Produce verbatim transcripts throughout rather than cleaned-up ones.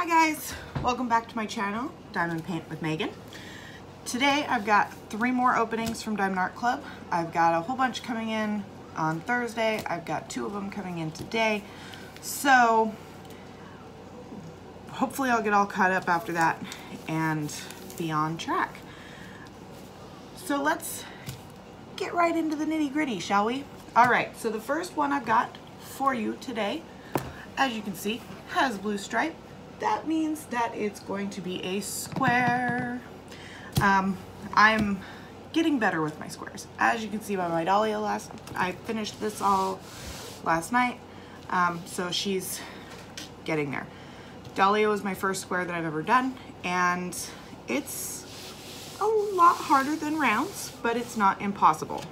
Hi guys, welcome back to my channel, Diamond Paint with Megan. Today I've got three more openings from Diamond Art Club. I've got a whole bunch coming in on Thursday. I've got two of them coming in today. So hopefully I'll get all caught up after that and be on track. So let's get right into the nitty gritty, shall we? All right, so the first one I've got for you today, as you can see, has a blue stripe. That means that it's going to be a square. Um, I'm getting better with my squares. As you can see by my Dahlia last, I finished this all last night. Um, so she's getting there. Dahlia was my first square that I've ever done, and it's a lot harder than rounds, but it's not impossible.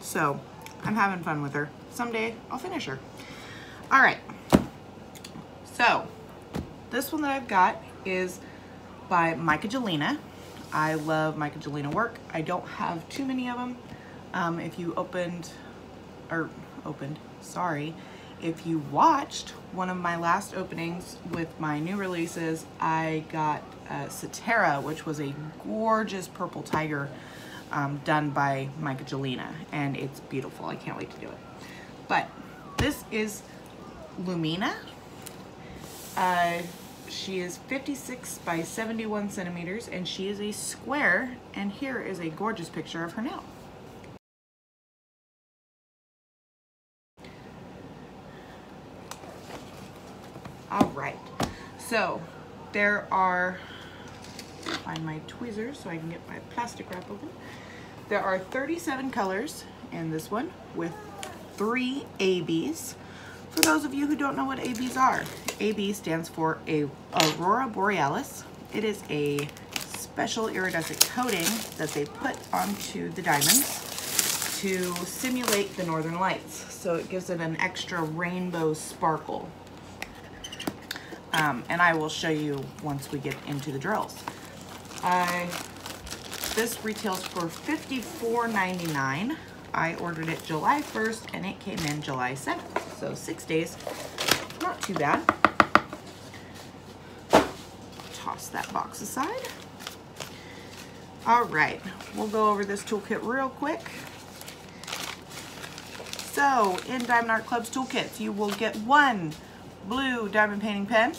So I'm having fun with her. Someday I'll finish her. All right, so this one that I've got is by Micah Jelena. I love Micah Jelena work. I don't have too many of them. Um, if you opened, or opened, sorry, if you watched one of my last openings with my new releases, I got uh, Sotera, which was a gorgeous purple tiger um, done by Micah Jelena, and it's beautiful. I can't wait to do it. But this is Lumina. Uh, she is fifty-six by seventy-one centimeters, and she is a square, and here is a gorgeous picture of her now. All right, so there are, find my tweezers so I can get my plastic wrap open. There are thirty-seven colors in this one with three A Bs. For those of you who don't know what A Bs are, A B stands for a Aurora Borealis. It is a special iridescent coating that they put onto the diamonds to simulate the northern lights. So it gives it an extra rainbow sparkle. Um, and I will show you once we get into the drills. Uh, this retails for fifty-four ninety-nine. I ordered it July first and it came in July seventh, so six days, not too bad. Toss that box aside. All right, we'll go over this toolkit real quick. So in Diamond Art Club's toolkits, you will get one blue diamond painting pen.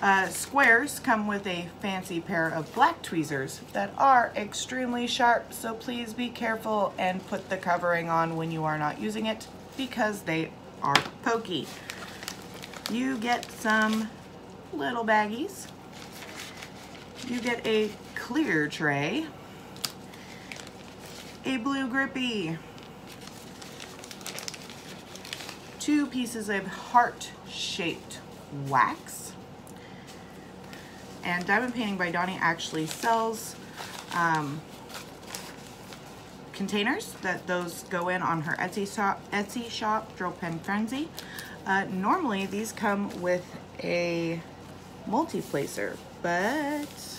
Uh, squares come with a fancy pair of black tweezers that are extremely sharp, so please be careful and put the covering on when you are not using it because they are pokey. You get some little baggies. You get a clear tray, a blue grippy, two pieces of heart-shaped wax. And Diamond Painting by Donnie actually sells um, containers that those go in on her Etsy shop, Etsy shop Drill Pen Frenzy. Uh, normally these come with a multi-placer, but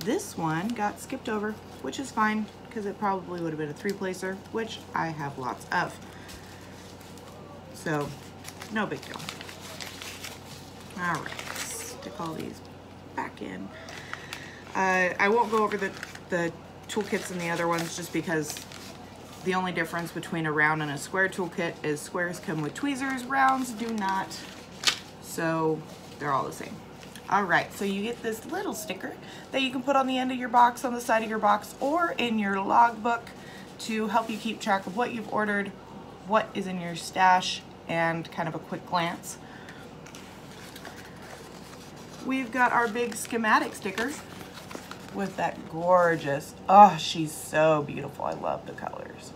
this one got skipped over, which is fine because it probably would have been a three-placer, which I have lots of. So no big deal. All right, stick all these back in. Uh, I won't go over the, the toolkits and the other ones just because the only difference between a round and a square toolkit is squares come with tweezers, rounds do not. So they're all the same. All right, so you get this little sticker that you can put on the end of your box, on the side of your box, or in your logbook to help you keep track of what you've ordered, what is in your stash, and kind of a quick glance. We've got our big schematic sticker with that gorgeous, oh, she's so beautiful. I love the colors.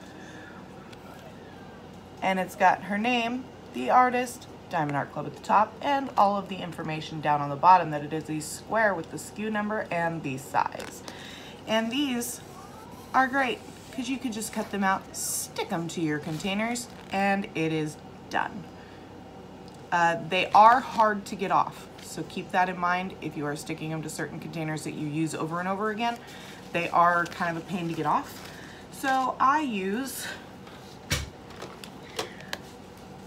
And it's got her name, the artist, Diamond Art Club at the top, and all of the information down on the bottom that it is a square with the S K U number and the size. And these are great because you could just cut them out, stick them to your containers, and it is done. Uh, they are hard to get off, so keep that in mind if you are sticking them to certain containers that you use over and over again. They are kind of a pain to get off. So I use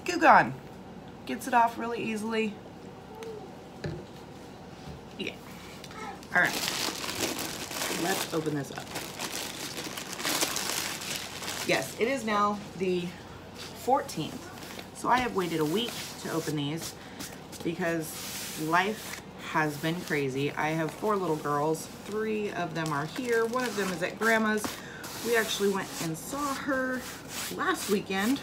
Goo Gone. Gets it off really easily. Yeah. All right. Let's open this up. Yes, it is now the fourteenth. So I have waited a week to open these because life has been crazy. I have four little girls. Three of them are here. One of them is at grandma's. We actually went and saw her last weekend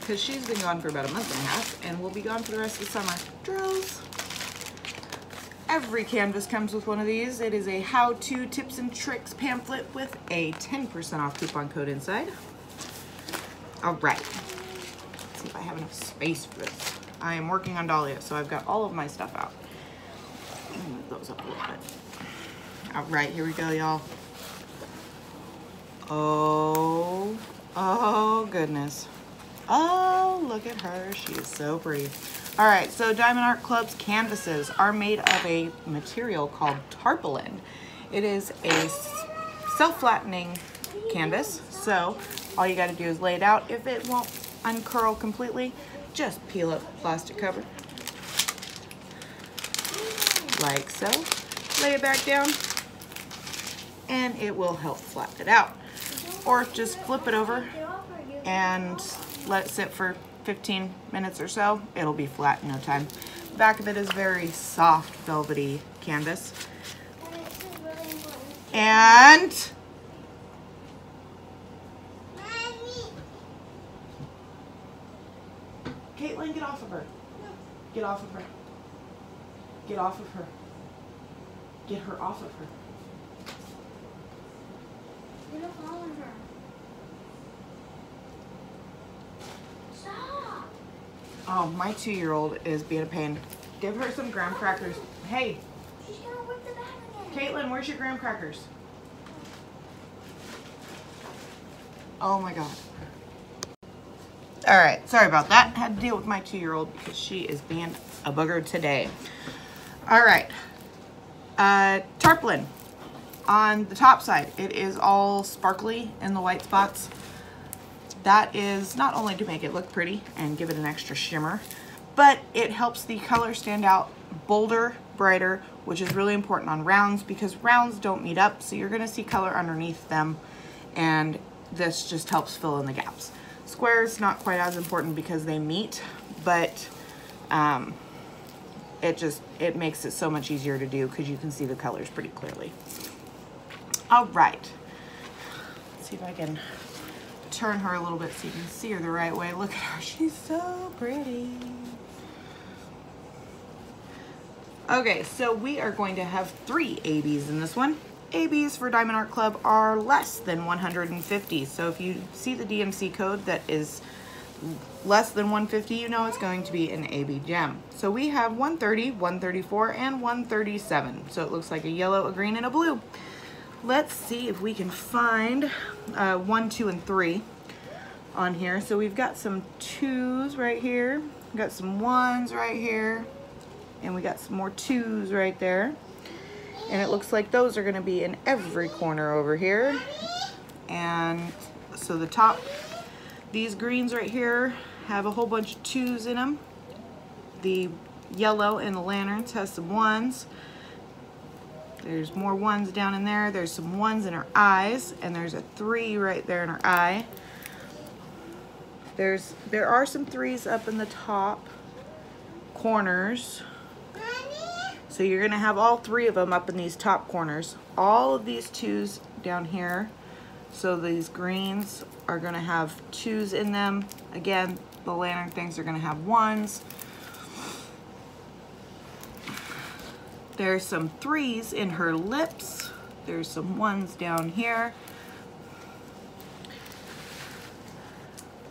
because she's been gone for about a month and a half and will be gone for the rest of the summer. Drills. Every canvas comes with one of these. It is a how-to tips and tricks pamphlet with a ten percent off coupon code inside. All right, let's see if I have enough space for this. I am working on Dahlia, so I've got all of my stuff out. Let me move those up a little bit. All right, here we go, y'all. Oh, oh goodness. Oh, look at her, she is so pretty. All right, so Diamond Art Club's canvases are made of a material called tarpaulin. It is a self-flattening canvas, so all you gotta do is lay it out. If it won't uncurl completely, just peel up the plastic cover, like so. Lay it back down, and it will help flatten it out. Or just flip it over and let it sit for fifteen minutes or so. It'll be flat in no time. The back of it is very soft, velvety canvas. And Caitlin, get off of her. Get off of her. Get off of her. Get her off of her. It'll fall on her. Stop! Oh, my two-year-old is being a pain. Give her some graham crackers. Hey! She's gonna whip the back again. Caitlin, where's your graham crackers? Oh my god. Alright, sorry about that. Had to deal with my two-year-old because she is being a booger today. Alright. Uh, tarpaulin. On the top side, it is all sparkly in the white spots. That is not only to make it look pretty and give it an extra shimmer, but it helps the color stand out bolder, brighter, which is really important on rounds because rounds don't meet up, so you're gonna see color underneath them, and this just helps fill in the gaps. Squares, not quite as important because they meet, but um, it just, it makes it so much easier to do because you can see the colors pretty clearly. All right, let's see if I can turn her a little bit so you can see her the right way. Look at her, she's so pretty. Okay, so we are going to have three A Bs in this one. A Bs for Diamond Art Club are less than one hundred fifty. So if you see the D M C code that is less than one hundred fifty, you know it's going to be an A B gem. So we have one thirty, one thirty-four, and one thirty-seven. So it looks like a yellow, a green, and a blue. Let's see if we can find uh, one, two, and three on here. So we've got some twos right here. We've got some ones right here. And we got some more twos right there. And it looks like those are gonna be in every corner over here. And so the top, these greens right here have a whole bunch of twos in them. The yellow in the lanterns has some ones. There's more ones down in there. There's some ones in her eyes, and there's a three right there in her eye. There's, there are some threes up in the top corners. So you're gonna have all three of them up in these top corners. All of these twos down here. So these greens are gonna have twos in them. Again, the lantern things are gonna have ones. There's some threes in her lips. There's some ones down here.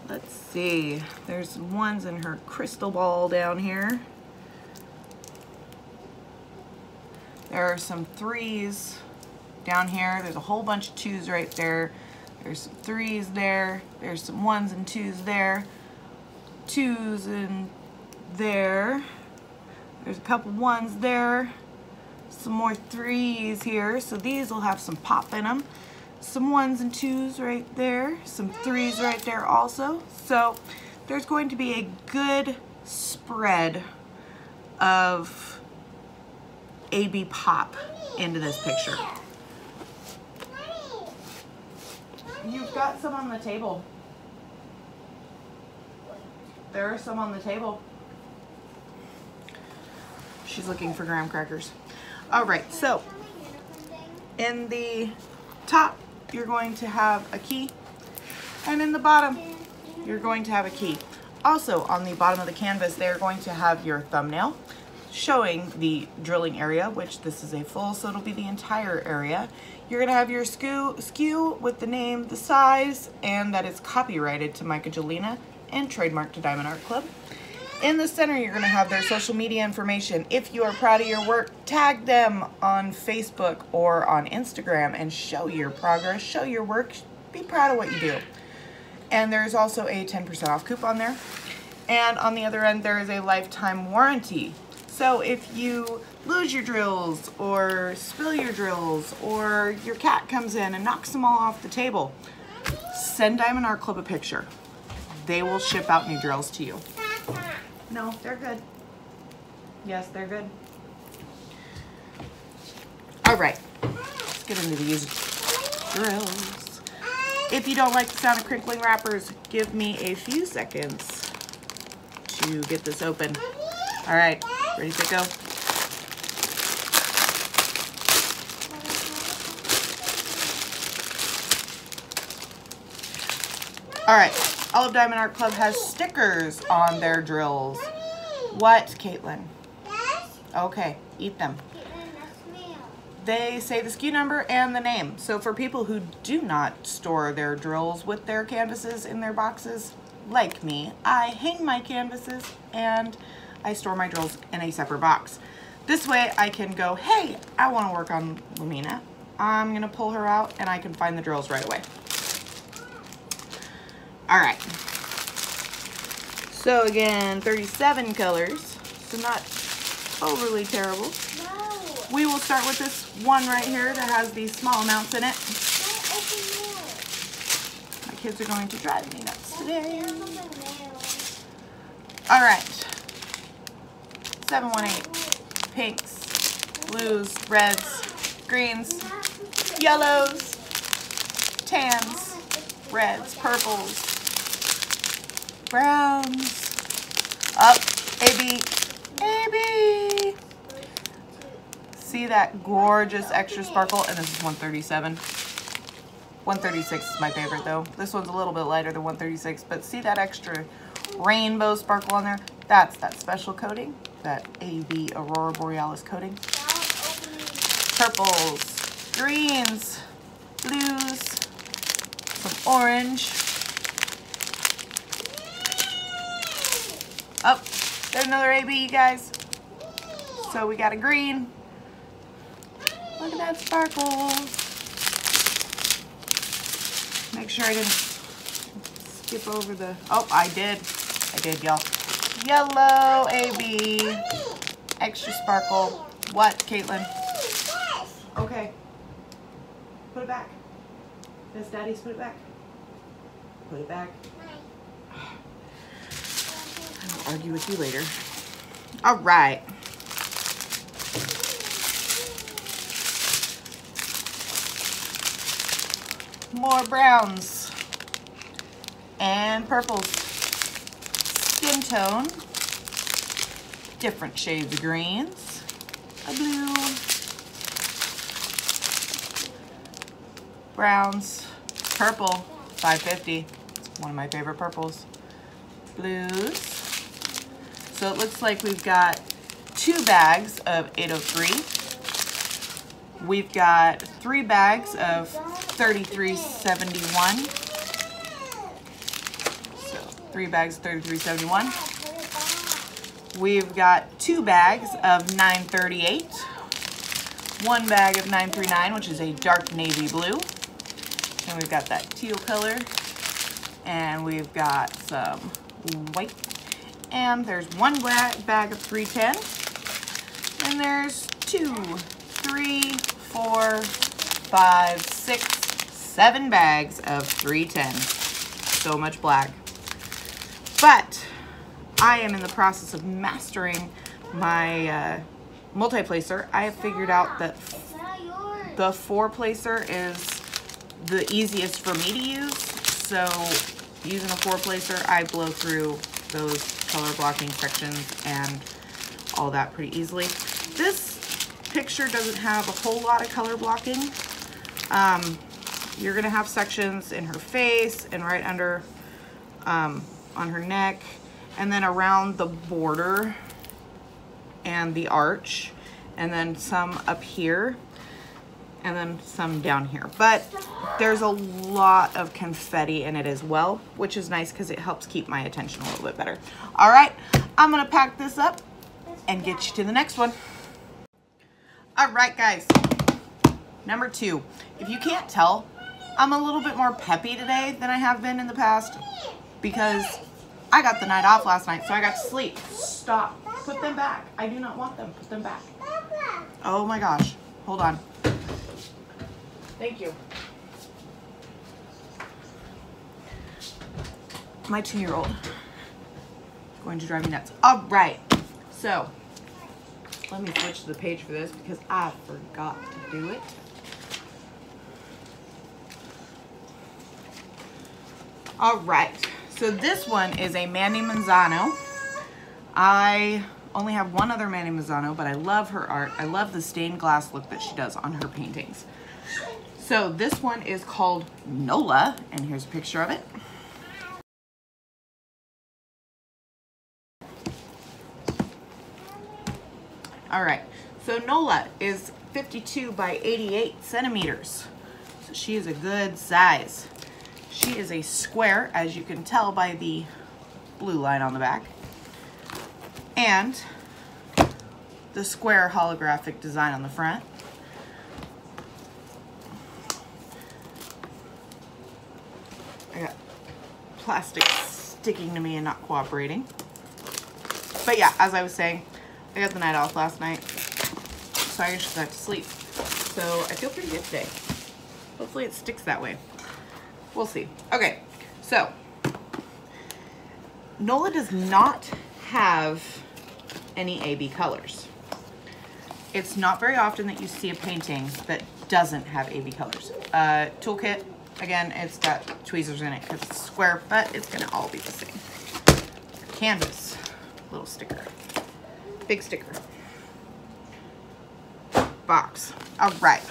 Let's see. There's some ones in her crystal ball down here. There are some threes down here. There's a whole bunch of twos right there. There's some threes there. There's some ones and twos there. Twos in there. There's a couple ones there. Some more threes here, so these will have some pop in them. Some ones and twos right there, some threes right there also. So there's going to be a good spread of A B pop into this picture. You've got some on the table. There are some on the table. She's looking for graham crackers. All right, so in the top, you're going to have a key, and in the bottom, you're going to have a key. Also, on the bottom of the canvas, they're going to have your thumbnail showing the drilling area, which this is a full, so it'll be the entire area. You're gonna have your skew, skew with the name, the size, and that is copyrighted to Micah Jelena and trademarked to Diamond Art Club. In the center, you're gonna have their social media information. If you are proud of your work, tag them on Facebook or on Instagram and show your progress, show your work, be proud of what you do. And there's also a ten percent off coupon there. And on the other end, there is a lifetime warranty. So if you lose your drills or spill your drills or your cat comes in and knocks them all off the table, send Diamond Art Club a picture. They will ship out new drills to you. No, they're good. Yes, they're good. All right, let's get into these drills. If you don't like the sound of crinkling wrappers, give me a few seconds to get this open. All right. Ready to go? All right, all of Diamond Art Club has stickers on their drills. What, Caitlin? Okay, eat them. They say the S K U number and the name. So for people who do not store their drills with their canvases in their boxes, like me, I hang my canvases and I store my drills in a separate box. This way I can go, hey, I want to work on Lumina. I'm going to pull her out and I can find the drills right away. All right. So again, thirty-seven colors. So not overly terrible. No. We will start with this one right here that has these small amounts in it. My kids are going to drive me nuts today. All right. seven one eight, pinks, blues, reds, greens, yellows, tans, reds, purples, browns, up, A B, A B. See that gorgeous extra sparkle? And this is one thirty-seven. one thirty-six is my favorite though. This one's a little bit lighter than one thirty-six, but see that extra rainbow sparkle on there? That's that special coating. That A B Aurora Borealis coating. Purples, greens, blues, some orange. Oh, there's another A B, you guys. So we got a green. Look at that sparkle. Make sure I didn't skip over the, oh, I did. I did, y'all. Yellow, A B, extra sparkle. What, Caitlin? Okay. Put it back. Yes, Daddy's, put it back. Put it back. I will argue with you later. All right. More browns and purples. Skin tone, different shades of greens, a blue, browns, purple, five fifty, it's one of my favorite purples, blues. So it looks like we've got two bags of eight oh three, we've got three bags of thirty-three seventy-one. Three bags of thirty-three seventy-one. We've got two bags of nine thirty-eight. One bag of nine thirty-nine, which is a dark navy blue. And we've got that teal color. And we've got some white. And there's one bag of three ten. And there's two, three, four, five, six, seven bags of three ten. So much black. But I am in the process of mastering my uh, multi-placer, I have figured out that the four-placer is the easiest for me to use. So using a four-placer, I blow through those color blocking sections and all that pretty easily. This picture doesn't have a whole lot of color blocking. Um, you're gonna have sections in her face and right under um, on her neck, and then around the border and the arch, and then some up here, and then some down here. But there's a lot of confetti in it as well, which is nice because it helps keep my attention a little bit better. All right, I'm gonna pack this up and get you to the next one. All right, guys, number two. If you can't tell, I'm a little bit more peppy today than I have been in the past because I got the night off last night, so I got to sleep. Stop, put them back. I do not want them, put them back. Oh my gosh, hold on. Thank you. My two-year-old is going to drive me nuts. All right, so let me switch to the page for this because I forgot to do it. All right, so this one is a Mandy Manzano. I only have one other Mandy Manzano, but I love her art. I love the stained glass look that she does on her paintings. So this one is called Nola, and here's a picture of it. All right, so Nola is fifty-two by eighty-eight centimeters. So she is a good size. She is a square, as you can tell by the blue line on the back. And the square holographic design on the front. I got plastic sticking to me and not cooperating. But yeah, as I was saying, I got the night off last night, so I just got to sleep. So I feel pretty good today. Hopefully it sticks that way. We'll see. Okay, so Nola does not have any A B colors. It's not very often that you see a painting that doesn't have A B colors. Uh, toolkit, again, it's got tweezers in it because it's square, but it's gonna all be the same. Canvas, little sticker. Big sticker. Box. All right.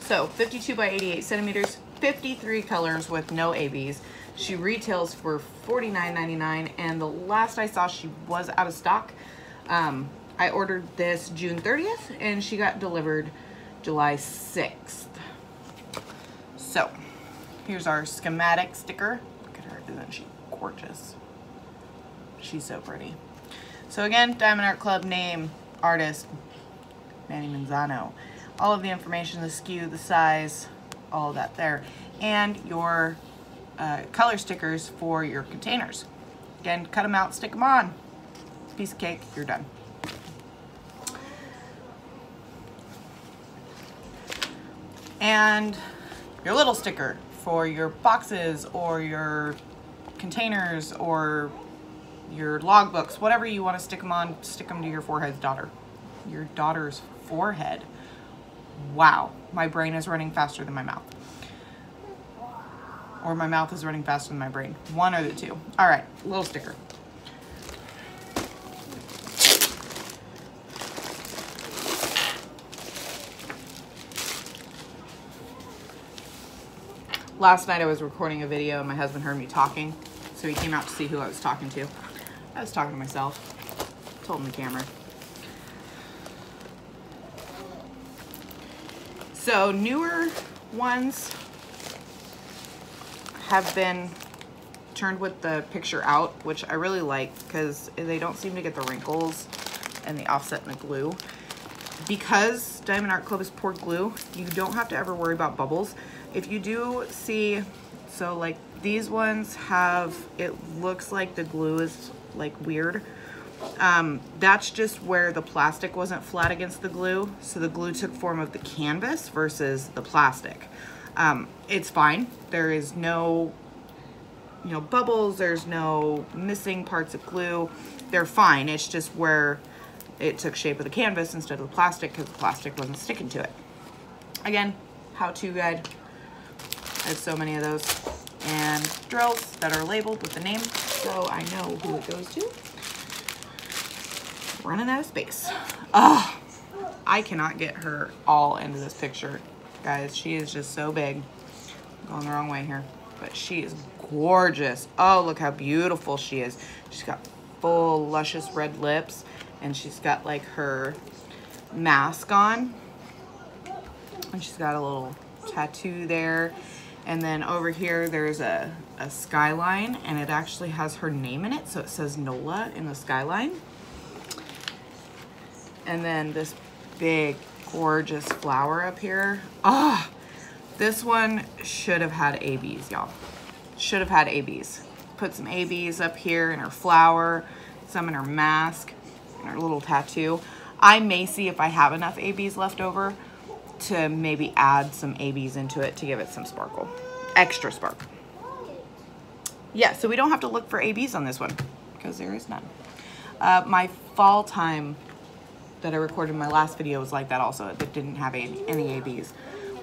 So fifty-two by eighty-eight centimeters, fifty-three colors with no A Bs. She retails for forty-nine ninety-nine, and the last I saw she was out of stock. Um, I ordered this June thirtieth and she got delivered July sixth. So here's our schematic sticker. Look at her, isn't she gorgeous? She's so pretty. So again, Diamond Art Club, name, artist, Mandy Manzano. All of the information, the S K U, the size, all of that there. And your uh, color stickers for your containers. Again, cut them out, stick them on. Piece of cake, you're done. And your little sticker for your boxes or your containers or your logbooks, whatever you want to stick them on, stick them to your forehead's daughter. Your daughter's forehead. Wow, my brain is running faster than my mouth. Or my mouth is running faster than my brain. One or the two. All right, little sticker. Last night I was recording a video and my husband heard me talking, so he came out to see who I was talking to. I was talking to myself. Told him the camera. So newer ones have been turned with the picture out, which I really like because they don't seem to get the wrinkles and the offset and the glue. Because Diamond Art Club is poured glue, you don't have to ever worry about bubbles. If you do see, so like these ones have, it looks like the glue is like weird. Um, that's just where the plastic wasn't flat against the glue, so the glue took form of the canvas versus the plastic. Um, it's fine. There is no, you know, bubbles. There's no missing parts of glue. They're fine. It's just where it took shape of the canvas instead of the plastic because the plastic wasn't sticking to it. Again, how-to guide. I have so many of those. And drills that are labeled with the name, so I know who it goes to. Running out of space. Oh, I cannot get her all into this picture, guys. She is just so big. I'm going the wrong way here, but she is gorgeous. Oh, look how beautiful she is. She's got full luscious red lips, and she's got like her mask on, and she's got a little tattoo there. And then over here, there's a, a skyline, and it actually has her name in it. So it says Nola in the skyline. And then this big, gorgeous flower up here. Ah, oh, this one should have had A Bs, y'all. Should have had A Bs. Put some A Bs up here in her flower, some in her mask, and her little tattoo. I may see if I have enough A Bs left over to maybe add some A Bs into it to give it some sparkle, extra spark. Yeah, so we don't have to look for A Bs on this one because there is none. Uh, my fall time that I recorded in my last video was like that also. It didn't have any A Bs,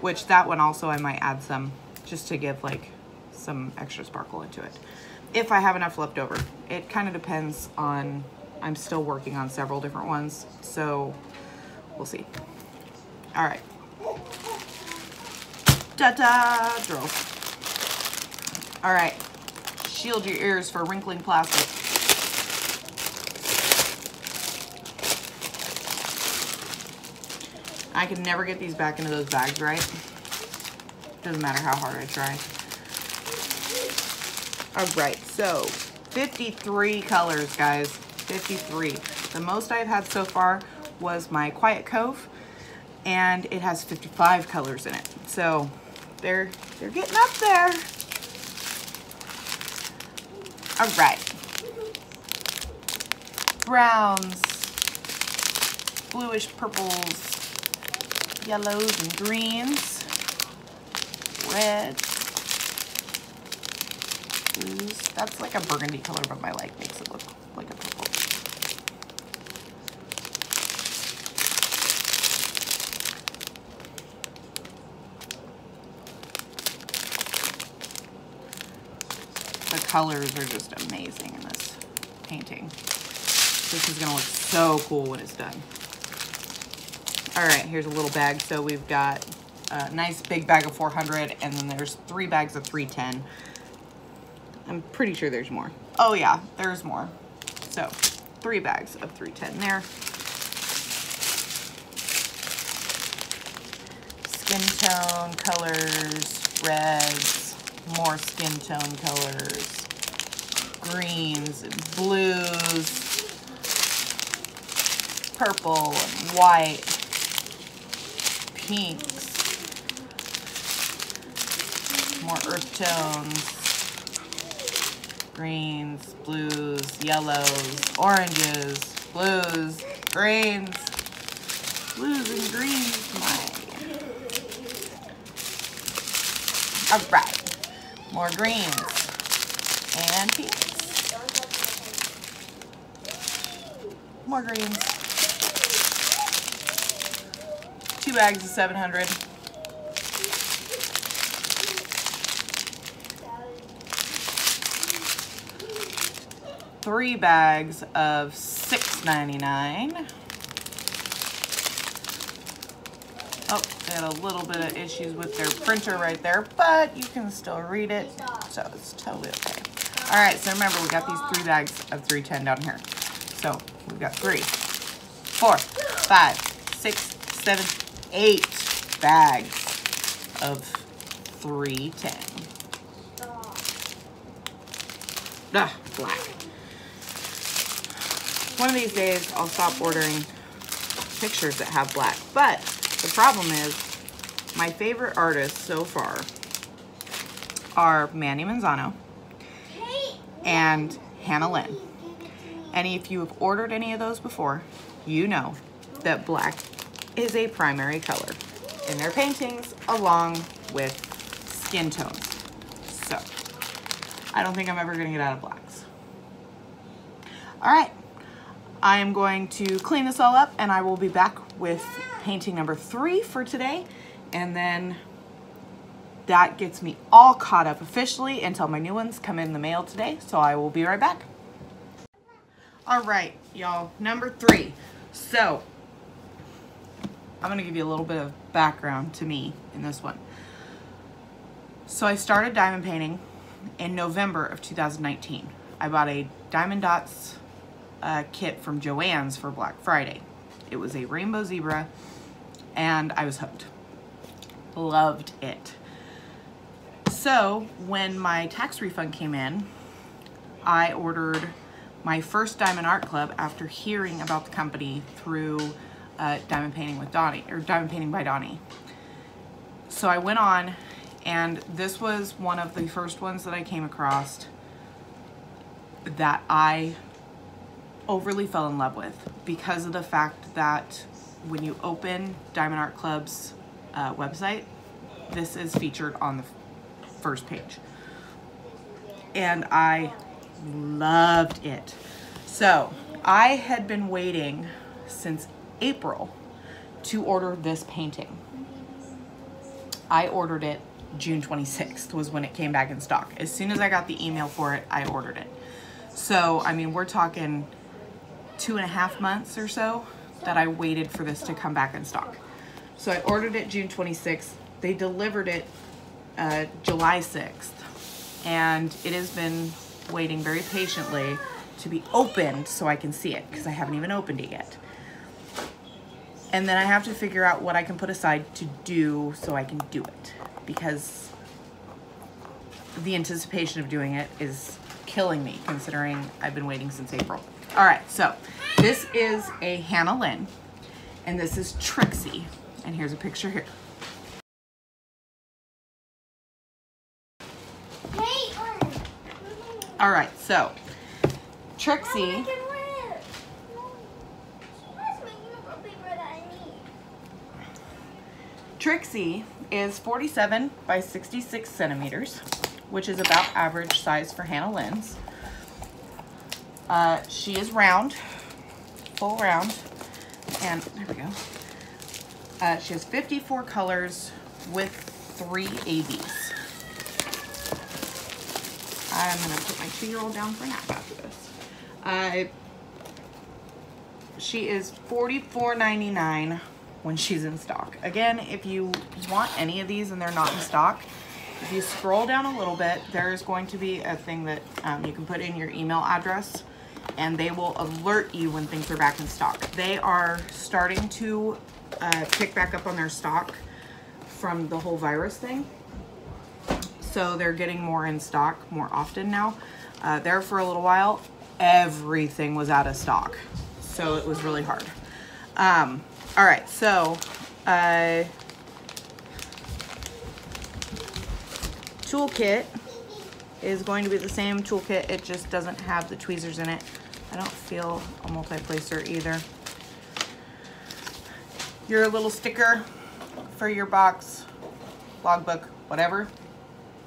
which that one also I might add some just to give like some extra sparkle into it. If I have enough left over, it kind of depends on, I'm still working on several different ones, so we'll see. All right. Ta-da! Drill. All right. Shield your ears for wrinkling plastic. I can never get these back into those bags, right? Doesn't matter how hard I try. All right. So, fifty-three colors, guys. fifty-three. The most I've had so far was my Quiet Cove, and it has fifty-five colors in it. So they're, they're getting up there. All right. Browns, bluish purples, yellows and greens, reds, blues. That's like a burgundy color, but my light makes it look like a purple. The colors are just amazing in this painting. This is gonna look so cool when it's done. All right, here's a little bag. So we've got a nice big bag of four hundred, and then there's three bags of three ten. I'm pretty sure there's more. Oh yeah, there's more. So three bags of three ten there. Skin tone colors, reds, more skin tone colors, greens and blues, purple and white, pinks, more earth tones, greens, blues, yellows, oranges, blues, greens, blues and greens. My. All right. More greens and pinks. More greens. Two bags of seven hundred. Three bags of six ninety-nine. Oh, they had a little bit of issues with their printer right there, but you can still read it, so it's totally okay. All right, so remember, we got these three bags of three ten down here. So we've got three, four, five, six, seven, eight bags of three ten. Ah, black. One of these days, I'll stop ordering pictures that have black, but the problem is, my favorite artists so far are Mandy Manzano and Hannah Lynn. And if you have ordered any of those before, you know that black is a primary color in their paintings along with skin tones. So, I don't think I'm ever gonna get out of blacks. All right, I am going to clean this all up and I will be back with painting number three for today, and then that gets me all caught up officially until my new ones come in the mail today, so I will be right back. All right, y'all, number three. So I'm gonna give you a little bit of background to me in this one. So I started diamond painting in November of two thousand nineteen. I bought a Diamond Dots uh, kit from Joann's for Black Friday. It was a rainbow zebra and I was hooked. Loved it. So when my tax refund came in, I ordered my first Diamond Art Club after hearing about the company through uh, Diamond Painting with Donnie, or Diamond Painting by Donnie. So I went on, and this was one of the first ones that I came across that I overly fell in love with, because of the fact that when you open Diamond Art Club's uh, website, this is featured on the first page. And I loved it. So I had been waiting since April to order this painting. I ordered it June twenty-sixth was when it came back in stock. As soon as I got the email for it, I ordered it. So, I mean, we're talking two and a half months or so that I waited for this to come back in stock. So I ordered it June twenty-sixth. They delivered it uh, July sixth. And it has been waiting very patiently to be opened so I can see it, because I haven't even opened it yet. And then I have to figure out what I can put aside to do so I can do it, because the anticipation of doing it is killing me, considering I've been waiting since April. All right, so this is a Hannah Lynn, and this is Trixie, and here's a picture here. All right, so Trixie Trixie is forty-seven by sixty-six centimeters, which is about average size for Hannah Lynn's. Uh, she is round, full round, and there we go. Uh, she has fifty-four colors with three A Bs. I'm gonna put my two-year-old down for a nap after this. Uh, she is forty-four ninety-nine when she's in stock. Again, if you want any of these and they're not in stock, if you scroll down a little bit, there's going to be a thing that um, you can put in your email address, and they will alert you when things are back in stock. They are starting to uh, pick back up on their stock from the whole virus thing. So they're getting more in stock more often now. Uh, there for a little while, everything was out of stock. So it was really hard. Um, All right, so uh, toolkit is going to be the same toolkit. It just doesn't have the tweezers in it. I don't feel a multi-placer either. Your little sticker for your box, logbook, whatever.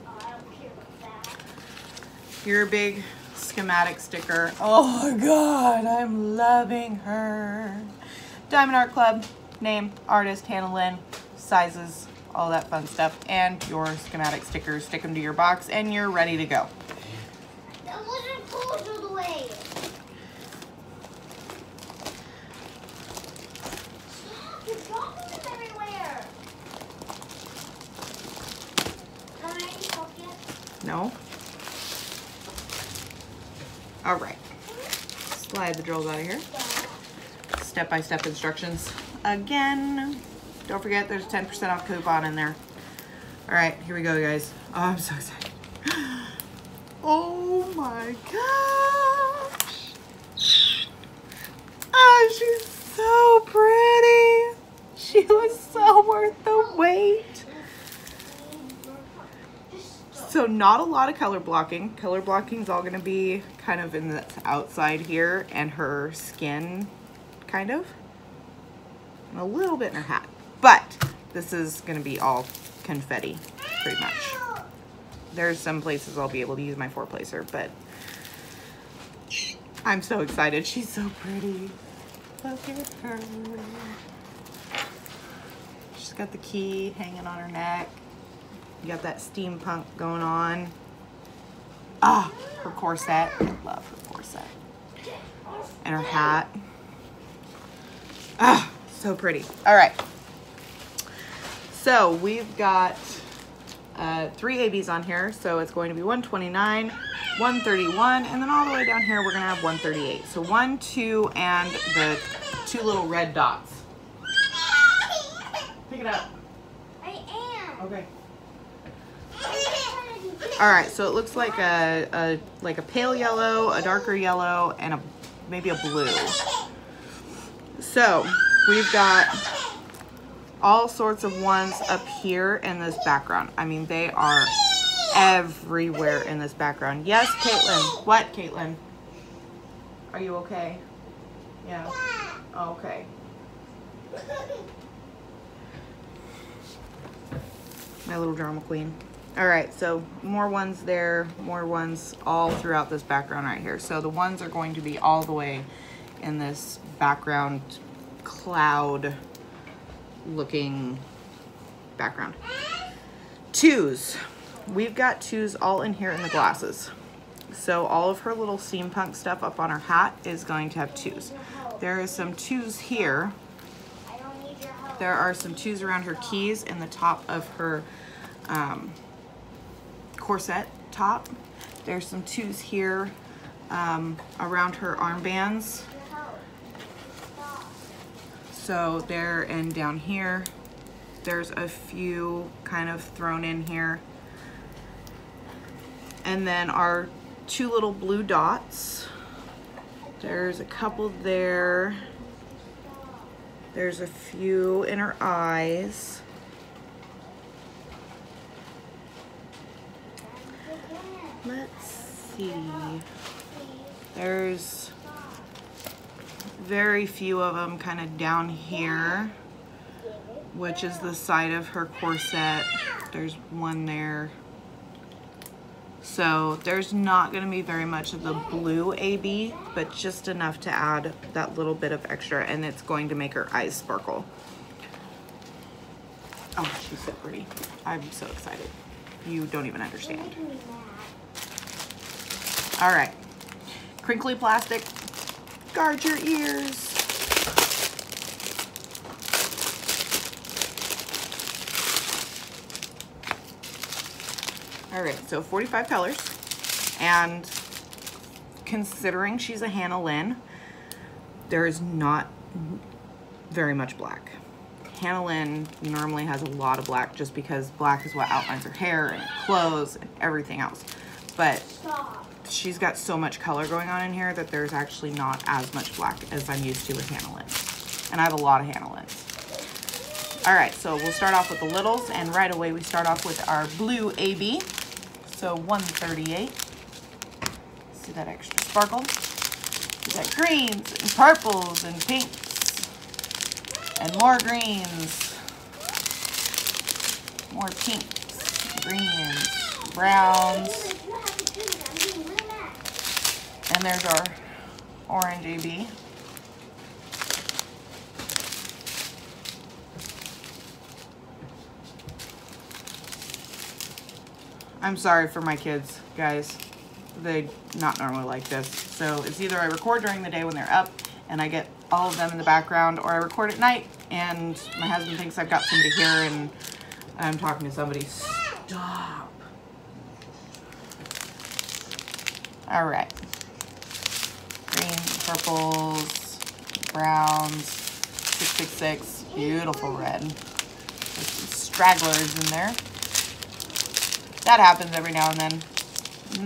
Oh, I don't care about that. Your big schematic sticker. Oh my God, I'm loving her. Diamond Art Club, name, artist, Hannah Lynn, sizes, all that fun stuff, and your schematic stickers. Stick them to your box and you're ready to go. That wasn't pulled all the way. Stop, you're dropping them everywhere. Can I help you? No. All right. Slide the drills out of here. Step-by-step instructions. Again, don't forget there's ten percent off coupon in there. All right, here we go, guys. Oh, I'm so excited. Oh my gosh. Oh, she's so pretty. She was so worth the wait. So not a lot of color blocking. Color blocking is all gonna be kind of in the outside here and her skin, kind of, and a little bit in her hat, but this is going to be all confetti pretty much. There's some places I'll be able to use my four placer, but I'm so excited. She's so pretty. Look at her. She's got the key hanging on her neck. You got that steampunk going on. Ah, oh, her corset. I love her corset. And her hat. Ah, oh, so pretty. All right. So we've got uh, three A Bs on here. So it's going to be one twenty-nine, one thirty-one, and then all the way down here, we're going to have one thirty-eight. So one, two, and the two little red dots. Pick it up. I am. Okay. All right, so it looks like a, a like a pale yellow, a darker yellow, and a maybe a blue. So we've got all sorts of ones up here in this background. I mean, they are everywhere in this background. Yes, Caitlin. What, Caitlin? Are you okay? Yeah. Oh, okay. My little drama queen. All right, so more ones there, more ones all throughout this background right here. So the ones are going to be all the way in this background cloud looking background. Twos. We've got twos all in here in the glasses. So all of her little steampunk stuff up on her hat is going to have twos. There is some twos here. There are some twos around her keys and the top of her um, corset top. There's some twos here um, around her armbands. So there and down here, there's a few kind of thrown in here. And then our two little blue dots. There's a couple there. There's a few in her eyes. Let's see. There's very few of them kind of down here, which is the side of her corset. There's one there. So there's not going to be very much of the blue A B, but just enough to add that little bit of extra, and it's going to make her eyes sparkle. Oh, she's so pretty. I'm so excited. You don't even understand. All right. Crinkly plastic. Guard your ears. All right, so forty-five colors. And considering she's a Hannah Lynn, there is not very much black. Hannah Lynn normally has a lot of black just because black is what outlines her hair and clothes and everything else. But she's got so much color going on in here that there's actually not as much black as I'm used to with Hannah Lynn. And I have a lot of Hannah Lynns. All right, so we'll start off with the littles, and right away we start off with our blue A B. So one thirty-eight. See that extra sparkle? We got greens and purples and pinks and more greens, more pinks, greens, browns. And there's our orange A B. I'm sorry for my kids, guys. They not normally like this. So it's either I record during the day when they're up and I get all of them in the background, or I record at night and my husband thinks I've got somebody here and I'm talking to somebody. Stop. All right. Greens, purples, browns, six six six, beautiful red. There's some stragglers in there. That happens every now and then.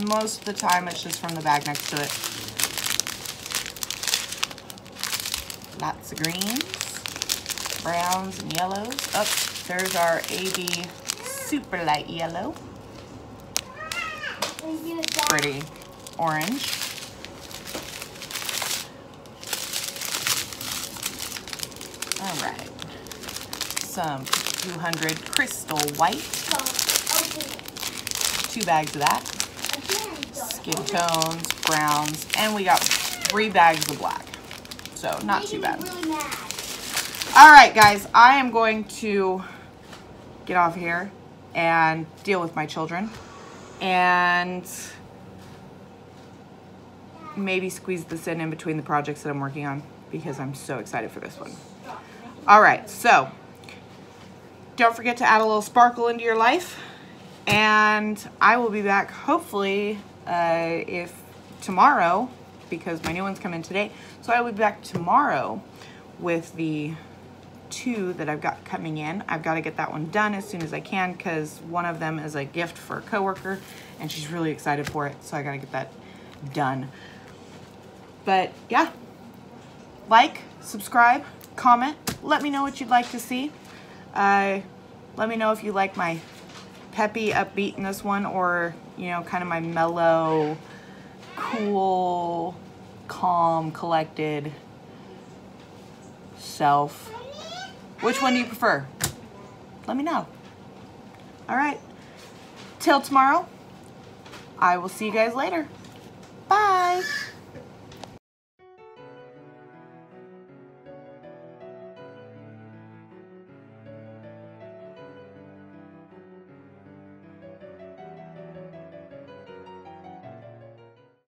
Most of the time it's just from the bag next to it. Lots of greens, browns, and yellows. Up, oh, there's our A B super light yellow. Pretty orange. All right, some two hundred crystal white, two bags of that, skin tones, browns, and we got three bags of black. So not too bad. All right, guys, I am going to get off here and deal with my children and maybe squeeze this in in between the projects that I'm working on because I'm so excited for this one. All right, so don't forget to add a little sparkle into your life, and I will be back hopefully uh, if tomorrow, because my new ones come in today, so I will be back tomorrow with the two that I've got coming in. I've got to get that one done as soon as I can because one of them is a gift for a coworker and she's really excited for it, so I got to get that done. But yeah, like, subscribe, comment, let me know what you'd like to see. Uh, let me know if you like my peppy upbeat in this one, or you know, kind of my mellow, cool, calm, collected self. Which one do you prefer? Let me know. All right, till tomorrow, I will see you guys later. Bye.